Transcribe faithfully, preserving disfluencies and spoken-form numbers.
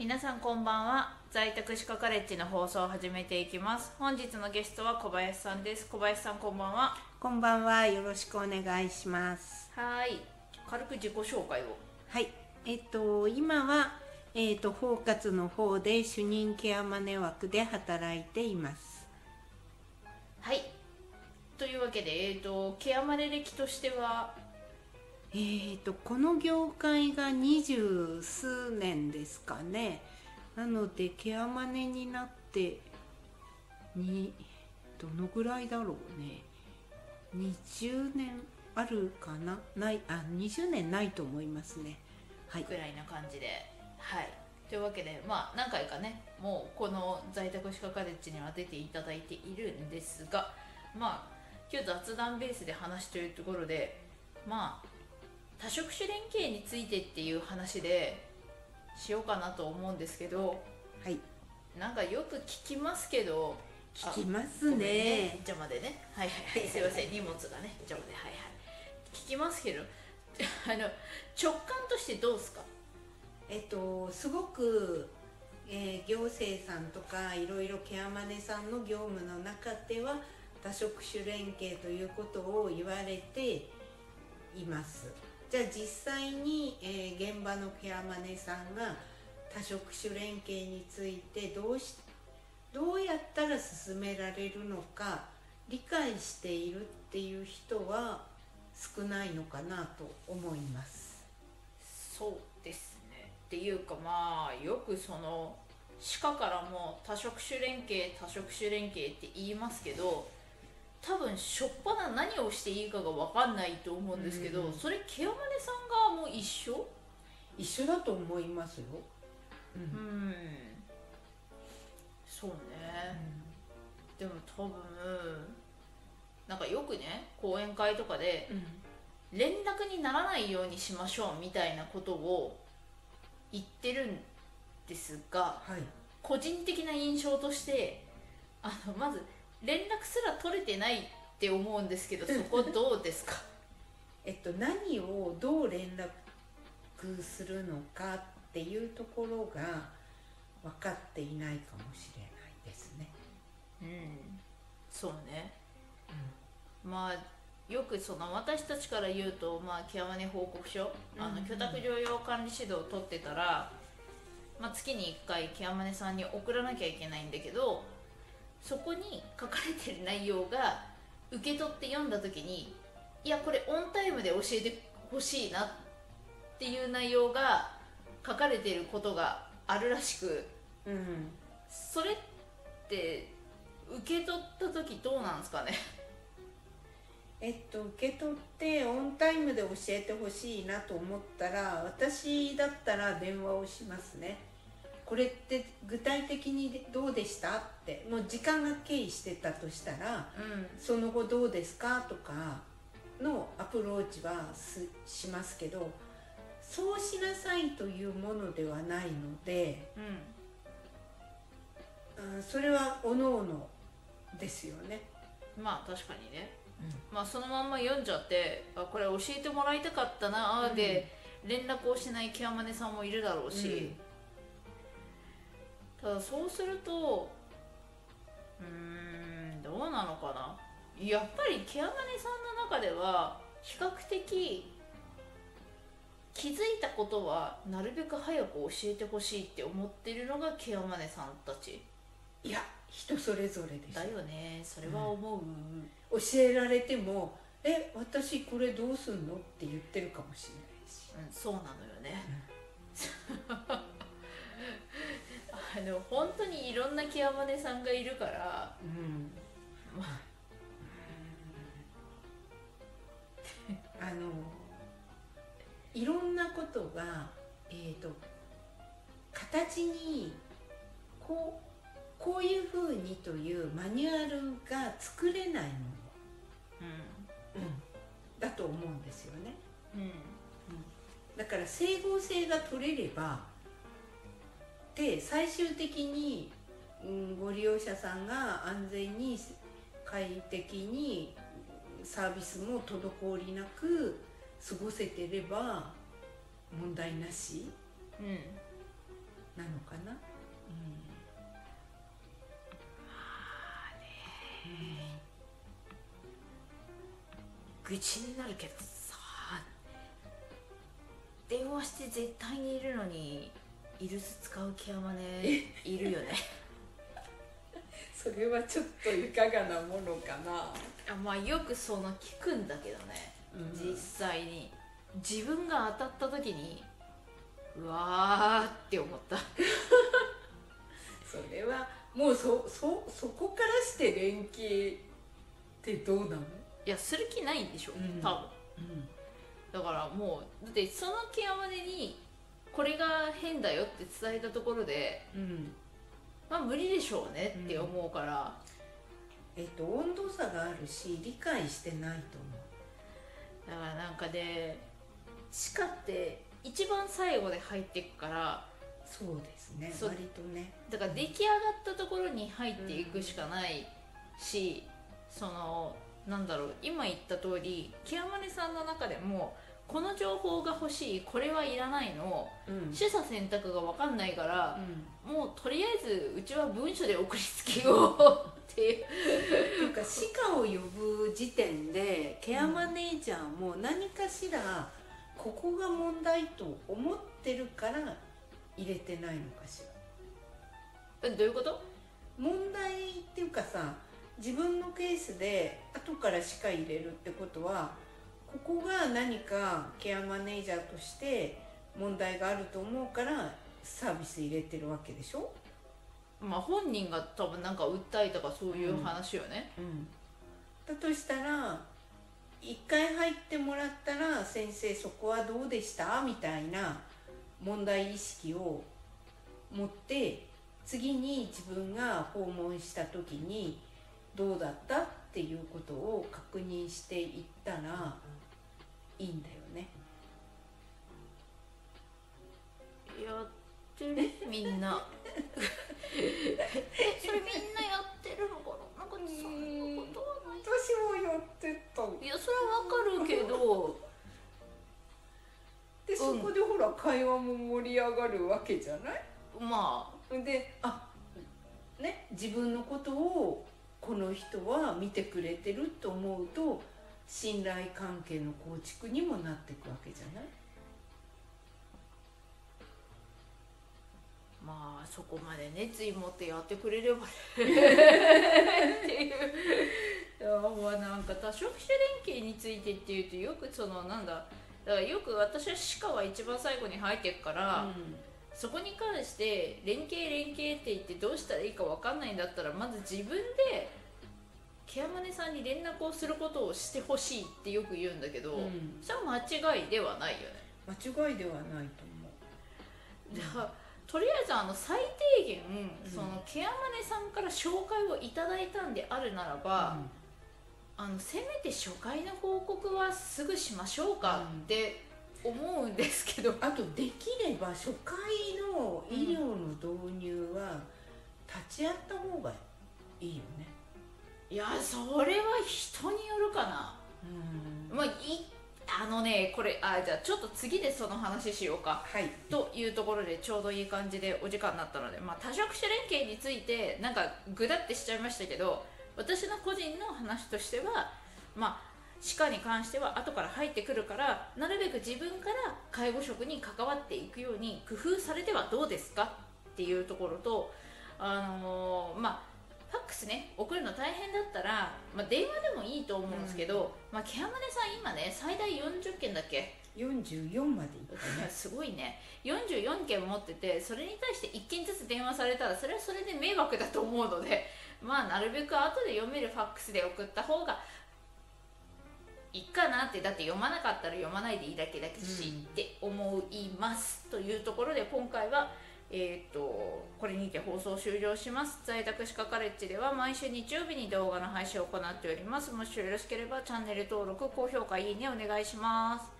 皆さんこんばんは。在宅歯科カレッジの放送を始めていきます。本日のゲストは小林さんです。小林さんこんばんは。こんばんは、よろしくお願いします。はい、軽く自己紹介を。はい、えっと今は、えっと包括の方で主任ケアマネ枠で働いています。はい、というわけで、えっとケアマネ歴としてはえーとこの業界が二十数年ですかね。なのでケアマネになってにどのぐらいだろうね、にじゅうねんあるかな、ないあにじゅうねんないと思いますね、はい、ぐらいな感じで。はい、というわけで、まあ何回かね、もうこの在宅歯科カレッジには出ていただいているんですが、まあ今日雑談ベースで話というところで、まあ多職種連携についてっていう話でしようかなと思うんですけど、はい、なんかよく聞きますけど。聞きますね。ね、邪魔でね。はいはいはい、すいません、荷物がね、邪魔で、はいはい。聞きますけど、あの直感としてどうですか？えっとすごく、えー、行政さんとかいろいろケアマネさんの業務の中では多職種連携ということを言われています。じゃあ実際に、えー、現場のケアマネさんが多職種連携についてどうし、どうやったら進められるのか理解しているっていう人は少ないのかなと思います。そうですね。っていうか、まあよくその歯科からも多職種連携多職種連携って言いますけど、多分しょっぱな何をしていいかが分かんないと思うんですけど、うん、それケアマネさんがもう一緒一緒だと思いますよ。うん、うん、そうね、うん、でも多分なんかよくね、講演会とかで、うん、連絡にならないようにしましょうみたいなことを言ってるんですが、はい、個人的な印象としてあのまず連絡すら取れてないって思うんですけど、そこどうですか？えっと何をどう連絡するのかっていうところが分かっていないかもしれないですね。うん、そうね。うん、まあよくその私たちから言うと、まあケアマネ報告書、あの居宅療養管理指導を取ってたら、まあ月にいっかいケアマネさんに送らなきゃいけないんだけど。そこに書かれてる内容が受け取って読んだ時に、いやこれオンタイムで教えてほしいなっていう内容が書かれてることがあるらしく、うん、それって受け取った時どうなんですかね？えっと受け取ってオンタイムで教えてほしいなと思ったら、私だったら電話をしますね。これって具体的にどうでしたって、もう時間が経緯してたとしたら、うん、その後どうですかとかのアプローチはしますけど、そうしなさいというものではないので、うんうん、それはおのおのですよね。まあ確かにね、うん、まあそのまんま読んじゃって、あこれ教えてもらいたかったな、うん、で連絡をしないケアマネさんもいるだろうし、うん、ただそうすると、うーん、どうなのかな。やっぱりケアマネさんの中では比較的気づいたことはなるべく早く教えてほしいって思ってるのがケアマネさんたち。いや、人それぞれです。だよね、それは思う、うん、教えられても「え私これどうすんの?」って言ってるかもしれないし、うん、そうなのよね、うんあの本当にいろんなケアマネさんがいるから、うん、あのいろんなことが、えーと、形にこう、こういうふうにというマニュアルが作れないもの、うんうん、だと思うんですよね、うんうん、だから整合性が取れればで最終的に、うん、ご利用者さんが安全に快適にサービスも滞りなく過ごせてれば問題なし、うん、なのか愚痴になるけどさ、電話して絶対にいるのにイルス使う気はまねいるよねそれはちょっといかがなものかなあ。まあよくその聞くんだけどね、うん、実際に自分が当たった時にうわーって思ったそれはもうそそそこからして連携ってどうなの？いやする気ないんでしょ、うん、多分、うん、だからもうだってそのケアまでにこれが変だよって伝えたところで、うん、まあ無理でしょうねって思うから、うん、えっと温度差があるし理解してないと思う。だからなんかで地下って一番最後で入っていくから、そうですね、割とね、だから出来上がったところに入っていくしかないし、うん、そのなんだろう、今言った通りケアマネさんの中でもこの情報が欲しい、これはいらないの、うん、取捨選択が分かんないから、うん、もうとりあえずうちは文書で送りつけようっていうなんか歯科を呼ぶ時点でケアマネージャーも何かしらここが問題と思ってるから入れてないのかしら。え、どういうこと？問題っていうかさ、自分のケースで後から歯科入れるってことは、ここが何かケアマネージャーとして問題があると思うからサービス入れてるわけでしょ。まあ本人が多分なんか訴えたかそういう話よね、うんうん、だとしたらいっかい入ってもらったら先生そこはどうでしたみたいな問題意識を持って、次に自分が訪問した時にどうだったっていうことを確認していったらいいんだよね。やってるみんなそれみんなやってるのかな。なんかそんなことはない。私もやってた。いやそれはわかるけどで、そこでほら、うん、会話も盛り上がるわけじゃない。まあで、あ、ね、自分のことをこの人は見てくれてると思うと信頼関係の構築にもなっていくわけじゃない。まあそこまで熱意持ってやってくれればっていういや、まあ、なんか多職種連携についてっていうと、よくそのなんだだからよく私は歯科は一番最後に入ってくから、うん、そこに関して連携連携って言ってどうしたらいいか分かんないんだったら、まず自分でケアマネさんに連絡をすることをしてほしいってよく言うんだけど、うん、それは間違いではないよね。間違いではないと思う。だからとりあえずあの最低限、うん、そのケアマネさんから紹介をいただいたんであるならば、うん、あのせめて初回の報告はすぐしましょうかって思うんですけど、うん、あとできれば初回の医療の導入は立ち会った方がいいよね。いやそれは人によるかな、うん、まあいあのねこれあじゃあちょっと次でその話しようか、はい、というところでちょうどいい感じでお時間になったので、まあ、多職種連携についてなんかぐだってしちゃいましたけど、私の個人の話としては、まあ、歯科に関しては後から入ってくるから、なるべく自分から介護職に関わっていくように工夫されてはどうですかっていうところと、あのー、まあ、ファックスね、送るの大変だったら、まあ、電話でもいいと思うんですけど、うん、まあ、ケアマネさん今ね、最大よんじゅっけんだっけ？よんじゅうよんまで行ったねすごいね。よんじゅうよんけん持ってて、それに対していっけんずつ電話されたらそれはそれで迷惑だと思うので、まあなるべく後で読めるファックスで送った方がいいかなって。だって読まなかったら読まないでいいだけだけし、うん、って思いますというところで、今回は、えー、とこれにて放送終了します。在宅歯科カレッジでは毎週日曜日に動画の配信を行っております。もしよろしければチャンネル登録、高評価、いいねお願いします。